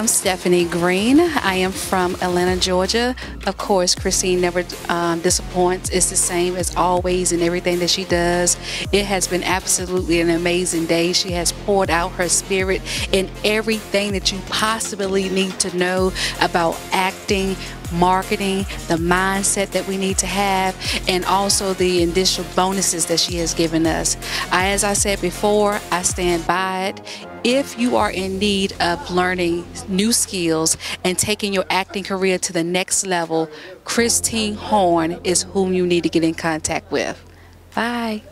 am Stephanie Green. I am from Atlanta, Georgia. Of course, Christine never disappoints. It's the same as always in everything that she does. It has been absolutely an amazing day. She has poured out her spirit in everything that you possibly need to know about acting, marketing, the mindset that we need to have, and also the additional bonuses that she has given us. As I said before, I stand by it. If you are in need of learning new skills and taking your acting career to the next level, Christine Horn is whom you need to get in contact with. Bye.